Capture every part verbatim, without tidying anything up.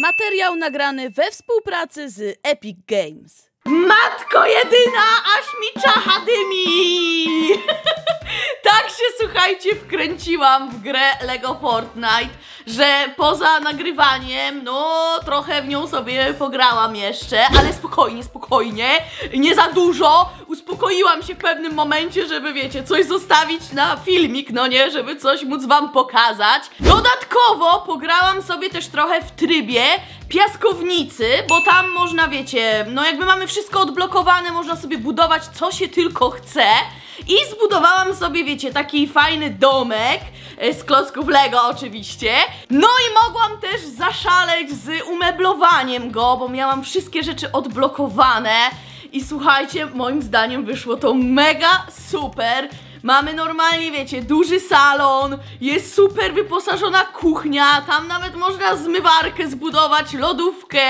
Materiał nagrany we współpracy z Epic Games. Matko jedyna, aż mi czacha dymi! Tak się, słuchajcie, wkręciłam w grę Lego Fortnite, że poza nagrywaniem, no trochę w nią sobie pograłam jeszcze, ale spokojnie, spokojnie, nie za dużo. Uspokoiłam się w pewnym momencie, żeby, wiecie, coś zostawić na filmik, no nie, żeby coś móc wam pokazać. Dodatkowo pograłam sobie też trochę w trybie piaskownicy, bo tam można, wiecie, no jakby mamy wszystko odblokowane, można sobie budować co się tylko chce. I zbudowałam sobie, wiecie, taki fajny domek z klocków Lego oczywiście. No i mogłam też zaszaleć z umeblowaniem go, bo miałam wszystkie rzeczy odblokowane. I słuchajcie, moim zdaniem wyszło to mega super. Mamy normalnie, wiecie, duży salon, jest super wyposażona kuchnia, tam nawet można zmywarkę zbudować, lodówkę,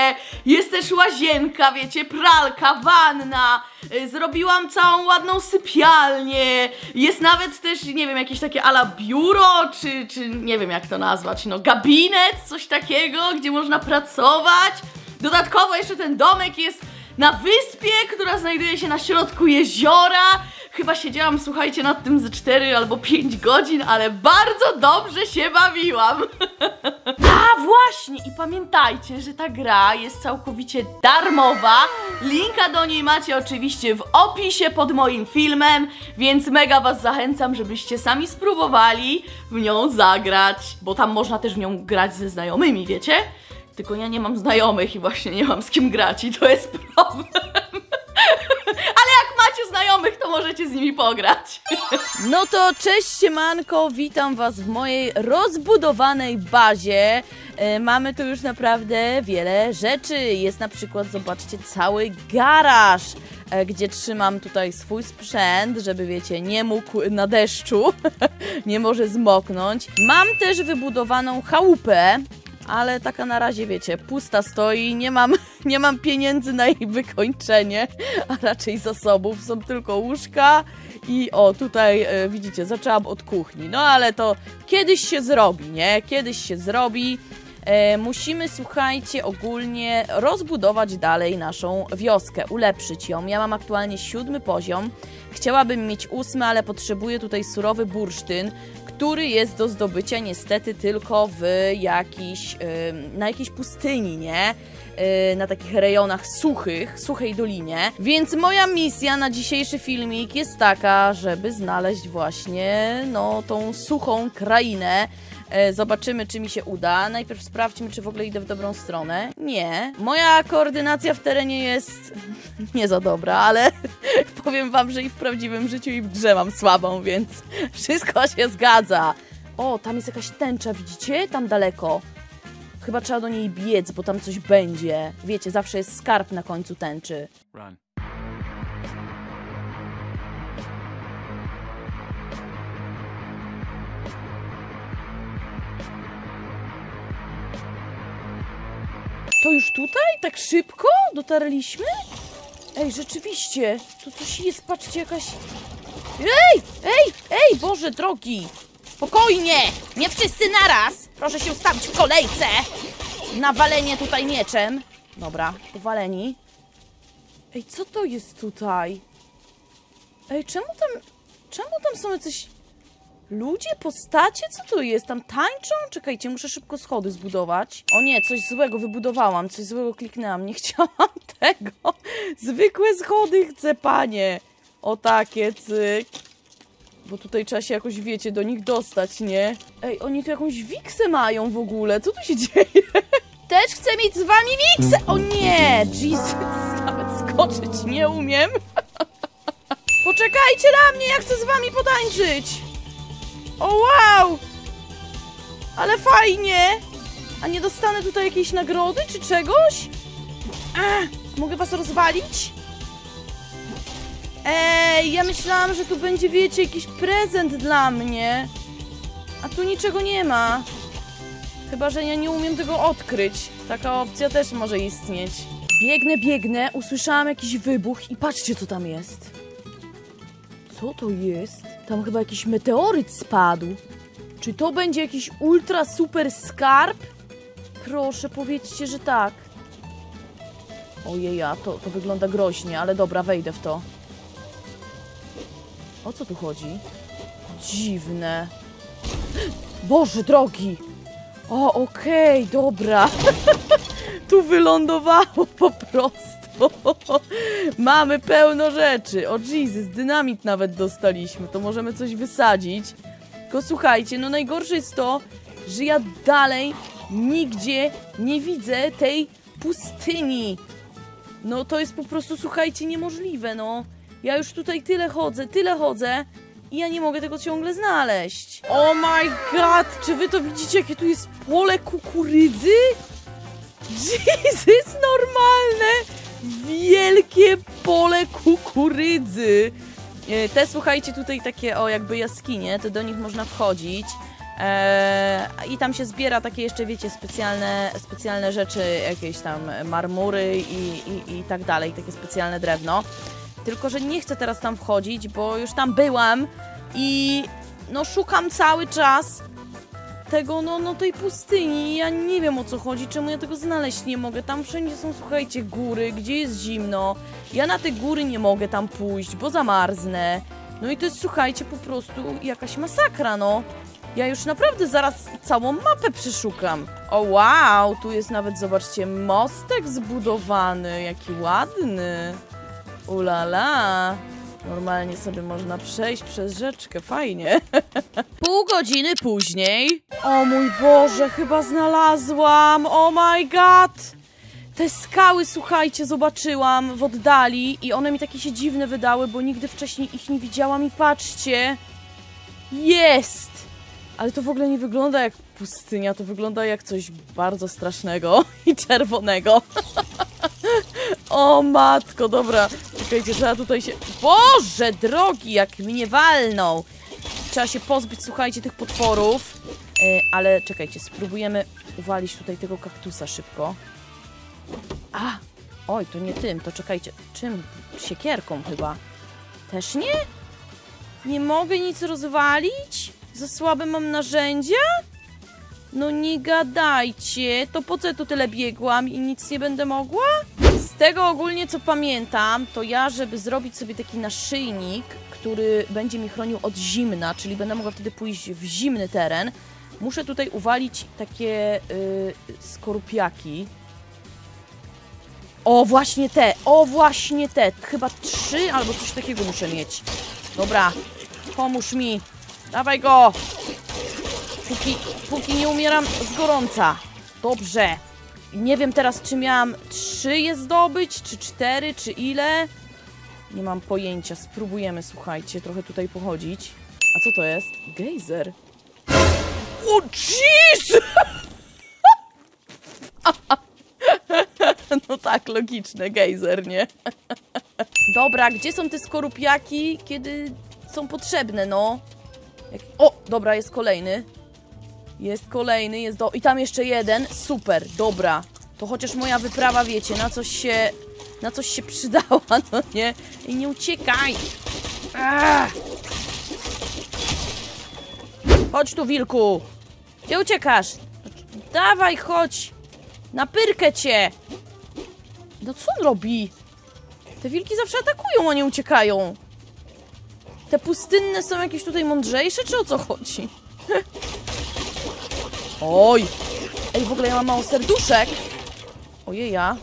jest też łazienka, wiecie, pralka, wanna, zrobiłam całą ładną sypialnię, jest nawet też, nie wiem, jakieś takie ala biuro, czy, czy nie wiem jak to nazwać, no gabinet, coś takiego, gdzie można pracować. Dodatkowo jeszcze ten domek jest na wyspie, która znajduje się na środku jeziora. Chyba siedziałam, słuchajcie, nad tym ze cztery albo pięć godzin, ale bardzo dobrze się bawiłam. A właśnie, i pamiętajcie, że ta gra jest całkowicie darmowa. Linka do niej macie oczywiście w opisie pod moim filmem, więc mega was zachęcam, żebyście sami spróbowali w nią zagrać, bo tam można też w nią grać ze znajomymi, wiecie? Tylko ja nie mam znajomych i właśnie nie mam z kim grać i to jest problem. Ale jak macie znajomych, to możecie z nimi pograć. No to cześć, siemanko, witam was w mojej rozbudowanej bazie. E, mamy tu już naprawdę wiele rzeczy. Jest na przykład, zobaczcie, cały garaż, e, gdzie trzymam tutaj swój sprzęt, żeby, wiecie, nie mógł na deszczu, nie może zmoknąć. Mam też wybudowaną chałupę, ale taka na razie, wiecie, pusta stoi, nie mam, nie mam pieniędzy na jej wykończenie, a raczej zasobów, są tylko łóżka i o, tutaj e, widzicie, zaczęłam od kuchni, no ale to kiedyś się zrobi, nie? Kiedyś się zrobi. E, musimy, słuchajcie, ogólnie rozbudować dalej naszą wioskę, ulepszyć ją. Ja mam aktualnie siódmy poziom, chciałabym mieć ósmy, ale potrzebuję tutaj surowy bursztyn, który jest do zdobycia niestety tylko w jakiś, na jakiejś pustyni, nie? Na takich rejonach suchych, suchej dolinie. Więc moja misja na dzisiejszy filmik jest taka, żeby znaleźć właśnie, no, tą suchą krainę. Zobaczymy, czy mi się uda. Najpierw sprawdźmy, czy w ogóle idę w dobrą stronę. Nie. Moja koordynacja w terenie jest nie za dobra, ale powiem wam, że i w prawdziwym życiu, i w grze mam słabą, więc wszystko się zgadza. O, tam jest jakaś tęcza, widzicie? Tam daleko. Chyba trzeba do niej biec, bo tam coś będzie. Wiecie, zawsze jest skarb na końcu tęczy. Run. To już tutaj? Tak szybko dotarliśmy? Ej, rzeczywiście, tu coś jest, patrzcie, jakaś... Ej, ej, ej, Boże drogi! Spokojnie! Nie wszyscy naraz! Proszę się ustawić w kolejce! Na walenie tutaj mieczem. Dobra, powaleni. Ej, co to jest tutaj? Ej, czemu tam... Czemu tam są jacyś... Ludzie, postacie? Co to jest? Tam tańczą? Czekajcie, muszę szybko schody zbudować. O nie, coś złego wybudowałam, coś złego kliknęłam, nie chciałam tego. Zwykłe schody chcę, panie. O takie, cyk. Bo tutaj trzeba się jakoś, wiecie, do nich dostać, nie? Ej, oni tu jakąś wiksę mają w ogóle, co tu się dzieje? Też chcę mieć z wami wiksę! O nie, Jesus, nawet skoczyć nie umiem. Poczekajcie na mnie, ja chcę z wami potańczyć. O wow! Ale fajnie! A nie dostanę tutaj jakiejś nagrody czy czegoś? A, mogę was rozwalić? Ej, ja myślałam, że tu będzie, wiecie, jakiś prezent dla mnie. A tu niczego nie ma. Chyba że ja nie umiem tego odkryć. Taka opcja też może istnieć. Biegnę, biegnę, usłyszałam jakiś wybuch i patrzcie, co tam jest. Co to jest? Tam chyba jakiś meteoryt spadł. Czy to będzie jakiś ultra super skarb? Proszę, powiedzcie, że tak. Ojeja, to, to wygląda groźnie, ale dobra, wejdę w to. O co tu chodzi? Dziwne. Boże drogi! O, okej, okay, dobra. Tu wylądowało po prostu. Mamy pełno rzeczy. O Jesus, dynamit nawet dostaliśmy. To możemy coś wysadzić. Tylko słuchajcie, no najgorsze jest to, że ja dalej nigdzie nie widzę tej pustyni. No to jest po prostu, słuchajcie, niemożliwe, no. Ja już tutaj tyle chodzę, tyle chodzę i ja nie mogę tego ciągle znaleźć. Oh my god, czy wy to widzicie, jakie tu jest pole kukurydzy? Jesus, normalne, wielkie pole kukurydzy. Te, słuchajcie, tutaj takie, o, jakby jaskinie, to do nich można wchodzić. Eee, I tam się zbiera takie jeszcze, wiecie, specjalne, specjalne rzeczy, jakieś tam marmury i, i, i tak dalej, takie specjalne drewno. Tylko że nie chcę teraz tam wchodzić, bo już tam byłam i no szukam cały czas tego, no, no tej pustyni. Ja nie wiem, o co chodzi, czemu ja tego znaleźć nie mogę. Tam wszędzie są, słuchajcie, góry, gdzie jest zimno. Ja na te góry nie mogę tam pójść, bo zamarznę. No i to jest, słuchajcie, po prostu jakaś masakra, no. Ja już naprawdę zaraz całą mapę przeszukam. O wow, tu jest nawet, zobaczcie, mostek zbudowany, jaki ładny. Ulala, normalnie sobie można przejść przez rzeczkę, fajnie. Pół godziny później. O mój Boże, chyba znalazłam, oh my god. Te skały, słuchajcie, zobaczyłam w oddali i one mi takie się dziwne wydały, bo nigdy wcześniej ich nie widziałam i patrzcie. Jest! Ale to w ogóle nie wygląda jak pustynia, to wygląda jak coś bardzo strasznego i czerwonego. O matko, dobra. Czekajcie, trzeba tutaj się... Boże drogi, jak mnie walną! Trzeba się pozbyć, słuchajcie, tych potworów. Yy, ale czekajcie, spróbujemy uwalić tutaj tego kaktusa szybko. A! Oj, to nie tym, to czekajcie. Czym? Siekierką chyba. Też nie? Nie mogę nic rozwalić? Za słabe mam narzędzia? No nie gadajcie, to po co ja tu tyle biegłam i nic nie będę mogła? Z tego ogólnie co pamiętam, to ja, żeby zrobić sobie taki naszyjnik, który będzie mi chronił od zimna, czyli będę mogła wtedy pójść w zimny teren, muszę tutaj uwalić takie yy, skorupiaki. O właśnie te, o właśnie te, chyba trzy albo coś takiego muszę mieć. Dobra, pomóż mi, dawaj go! Póki, póki nie umieram z gorąca. Dobrze. Nie wiem teraz, czy miałam trzy je zdobyć, czy cztery, czy ile. Nie mam pojęcia. Spróbujemy, słuchajcie, trochę tutaj pochodzić. A co to jest? Gejzer. O, jeez! No tak, logiczne, gejzer, nie? Dobra, gdzie są te skorupiaki, kiedy są potrzebne, no? Jak... O, dobra, jest kolejny. Jest kolejny, jest do... I tam jeszcze jeden. Super, dobra. To chociaż moja wyprawa, wiecie, na coś się... Na coś się przydała, no nie? I nie uciekaj! Ach. Chodź tu, wilku! Gdzie uciekasz? Dawaj, chodź! Na pyrkę cię! No co on robi? Te wilki zawsze atakują, a nie uciekają. Te pustynne są jakieś tutaj mądrzejsze, czy o co chodzi? Oj! Ej, w ogóle ja mam mało serduszek! Ojeja,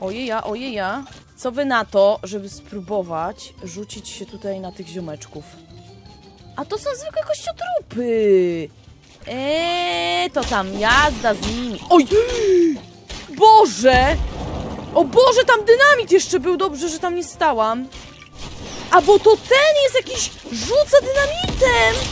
ojeja, ojeja. Co wy na to, żeby spróbować rzucić się tutaj na tych ziomeczków? A to są zwykłe kościotrupy! Eee, to tam jazda z nimi. Oj! Boże! O Boże, tam dynamit jeszcze był, dobrze, że tam nie stałam. A bo to ten jest jakiś... Rzuca dynamitem!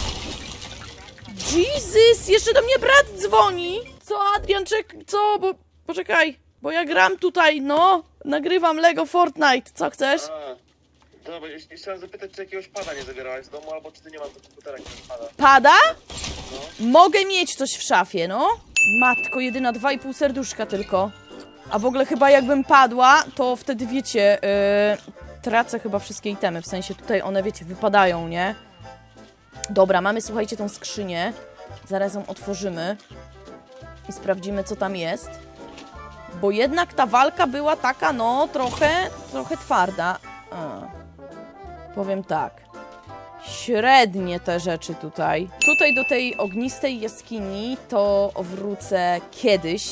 Jesus! Jeszcze do mnie brat dzwoni! Co, Adrian, czek... Co? Bo... Poczekaj, bo ja gram tutaj, no! Nagrywam Lego Fortnite, co chcesz? A, dobra, jeśli chciałem zapytać, czy jakiegoś pada nie zabierałaś z domu, albo czy ty nie masz do komputera jakiegoś pada. Pada? No. Mogę mieć coś w szafie, no! Matko, jedyna dwa i pół serduszka tylko. A w ogóle chyba jakbym padła, to wtedy wiecie... Yy... Tracę chyba wszystkie itemy, w sensie tutaj one, wiecie, wypadają, nie? Dobra, mamy, słuchajcie, tą skrzynię. Zaraz ją otworzymy. i sprawdzimy, co tam jest. Bo jednak ta walka była taka, no, trochę, trochę twarda. A, powiem tak. Średnie te rzeczy tutaj. Tutaj do tej ognistej jaskini to wrócę kiedyś,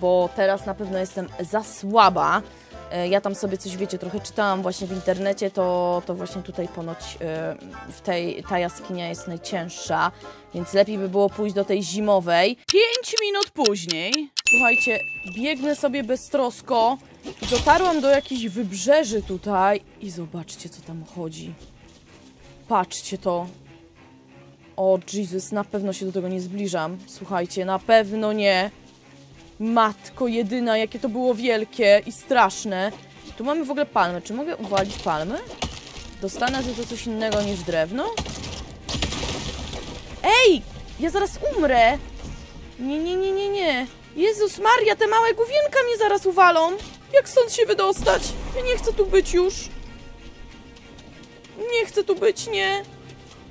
bo teraz na pewno jestem za słaba. Ja tam sobie coś, wiecie, trochę czytałam właśnie w internecie, to, to właśnie tutaj ponoć w tej, ta jaskinia jest najcięższa, więc lepiej by było pójść do tej zimowej. Pięć minut później, słuchajcie, biegnę sobie beztrosko, dotarłam do jakichś wybrzeży tutaj i zobaczcie, co tam chodzi. Patrzcie to. O Jezus, na pewno się do tego nie zbliżam, słuchajcie, na pewno nie. Matko jedyna, jakie to było wielkie i straszne. Tu mamy w ogóle palmę. Czy mogę uwalić palmę? Dostanę za to coś innego niż drewno? Ej! Ja zaraz umrę! Nie, nie, nie, nie, nie. Jezus Maria, te małe główienka mnie zaraz uwalą. Jak stąd się wydostać? Ja nie chcę tu być już. Nie chcę tu być, nie.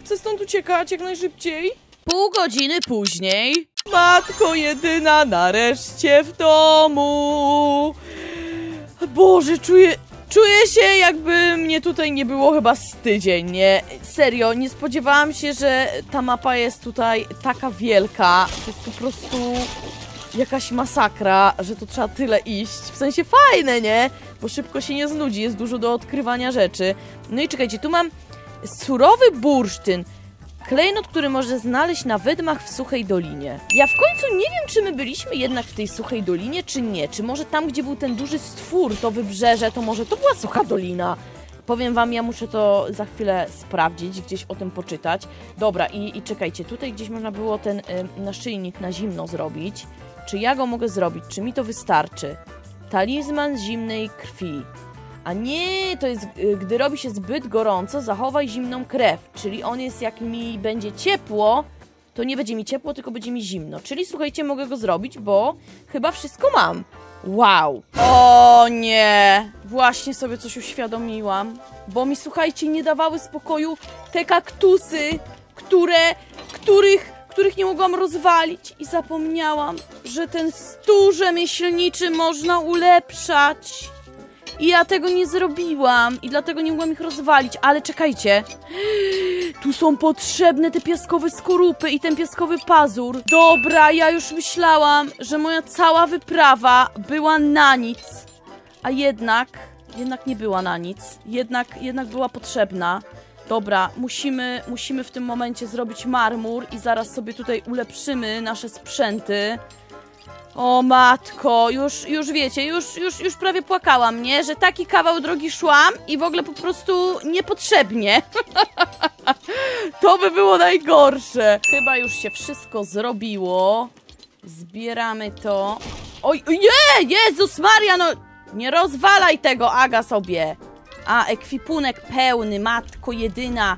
Chcę stąd uciekać jak najszybciej. Pół godziny później... Matko jedyna, nareszcie w domu! Boże, czuję, czuję się, jakby mnie tutaj nie było chyba z tydzień, nie? Serio, nie spodziewałam się, że ta mapa jest tutaj taka wielka. To jest po prostu jakaś masakra, że to trzeba tyle iść. W sensie fajne, nie? Bo szybko się nie znudzi, jest dużo do odkrywania rzeczy. No i czekajcie, tu mam surowy bursztyn. Klejnot, który może znaleźć na wydmach w Suchej Dolinie. Ja w końcu nie wiem, czy my byliśmy jednak w tej Suchej Dolinie, czy nie. Czy może tam, gdzie był ten duży stwór, to wybrzeże, to może to była Sucha Dolina. Powiem wam, ja muszę to za chwilę sprawdzić, gdzieś o tym poczytać. Dobra, i, i czekajcie, tutaj gdzieś można było ten y, naszyjnik na zimno zrobić. Czy ja go mogę zrobić? Czy mi to wystarczy? Talizman zimnej krwi. A nie, to jest, gdy robi się zbyt gorąco, zachowaj zimną krew. Czyli on jest, jak mi będzie ciepło, to nie będzie mi ciepło, tylko będzie mi zimno. Czyli słuchajcie, mogę go zrobić, bo chyba wszystko mam. Wow. O nie, właśnie sobie coś uświadomiłam. Bo mi, słuchajcie, nie dawały spokoju te kaktusy, które, których, których nie mogłam rozwalić. I zapomniałam, że ten stół rzemieślniczy można ulepszać. I ja tego nie zrobiłam i dlatego nie mogłam ich rozwalić, ale czekajcie. Tu są potrzebne te piaskowe skorupy i ten piaskowy pazur. Dobra, ja już myślałam, że moja cała wyprawa była na nic. A jednak, jednak nie była na nic. Jednak, jednak była potrzebna. Dobra, musimy, musimy w tym momencie zrobić marmur i zaraz sobie tutaj ulepszymy nasze sprzęty. O matko, już, już wiecie, już, już, już prawie płakałam, nie? Że taki kawał drogi szłam i w ogóle po prostu niepotrzebnie. To by było najgorsze. Chyba już się wszystko zrobiło. Zbieramy to. Oj, nie! Jezus Maria, no nie rozwalaj tego, Aga, sobie. A, ekwipunek pełny, matko jedyna.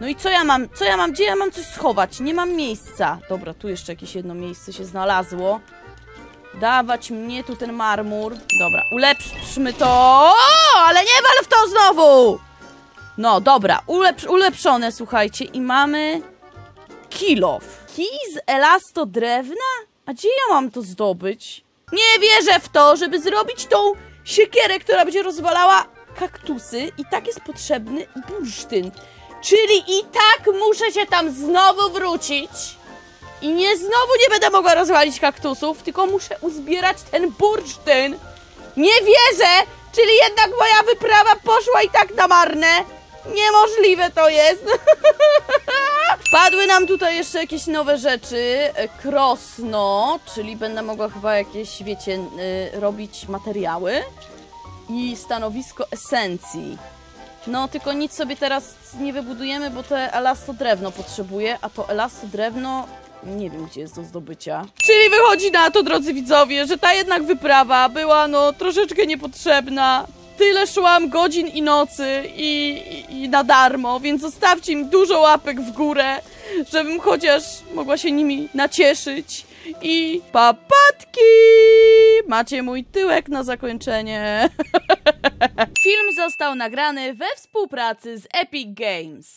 No i co ja mam? Co ja mam? Gdzie ja mam coś schować? Nie mam miejsca. Dobra, tu jeszcze jakieś jedno miejsce się znalazło. Dawać mnie tu ten marmur. Dobra, ulepszmy to. O, ale nie wal w to znowu! No, dobra, ulepsz, ulepszone, słuchajcie. I mamy... kilof. Kij z elastodrewna? A gdzie ja mam to zdobyć? Nie wierzę w to, żeby zrobić tą siekierę, która będzie rozwalała kaktusy. I tak jest potrzebny bursztyn. Czyli i tak muszę się tam znowu wrócić. I nie znowu nie będę mogła rozwalić kaktusów, tylko muszę uzbierać ten bursztyn. Nie wierzę, czyli jednak moja wyprawa poszła i tak na marne. Niemożliwe to jest. Wpadły nam tutaj jeszcze jakieś nowe rzeczy. Krosno, czyli będę mogła chyba jakieś, wiecie, robić materiały. I stanowisko esencji. No, tylko nic sobie teraz nie wybudujemy, bo to elastodrewno potrzebuje, a to elastodrewno... nie wiem, gdzie jest do zdobycia. Czyli wychodzi na to, drodzy widzowie, że ta jednak wyprawa była, no, troszeczkę niepotrzebna. Tyle szłam godzin i nocy i, i, i na darmo, więc zostawcie im dużo łapek w górę, żebym chociaż mogła się nimi nacieszyć. I papatki! Macie mój tyłek na zakończenie. Film został nagrany we współpracy z Epic Games.